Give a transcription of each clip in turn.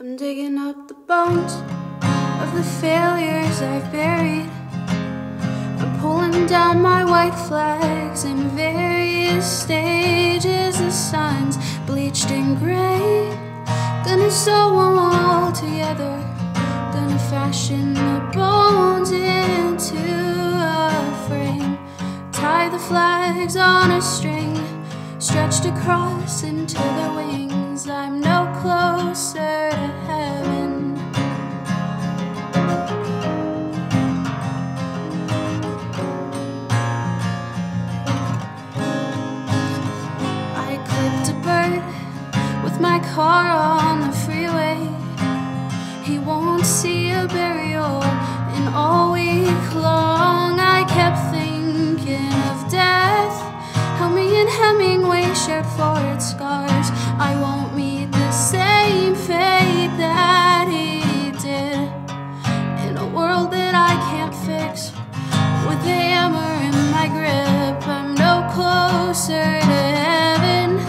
I'm digging up the bones of the failures I've buried. I'm pulling down my white flags in various stages. The sun's bleached and gray. Gonna sew them all together. Gonna fashion the bones into a frame. Tie the flags on a string, stretched across into the wings. I'm no closer to heaven. I clipped a bird with my car on the freeway. He won't see a burial, and all week long I kept thinking of death. Helmy and Hemingway shared forward scars. I won't meet the same fate that he did. In a world that I can't fix with a hammer in my grip, I'm no closer to heaven.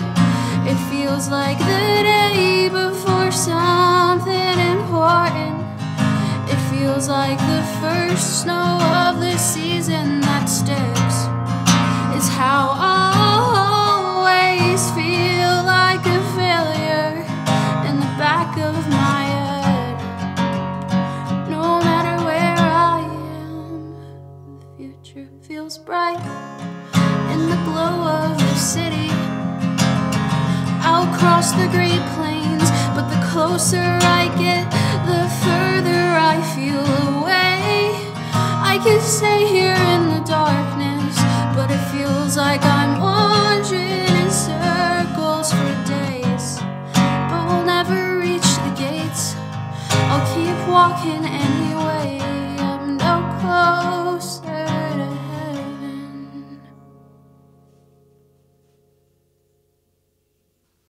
It feels like the day before something important. It feels like the first snow of the season that sticks. It's how I always feel like a failure in the back of my head. No matter where I am, the future feels bright in the glow of the city. I'll cross the great plains, but the closer I get, the further I feel away. I can stay here in the darkness, but it feels like I'm wandering.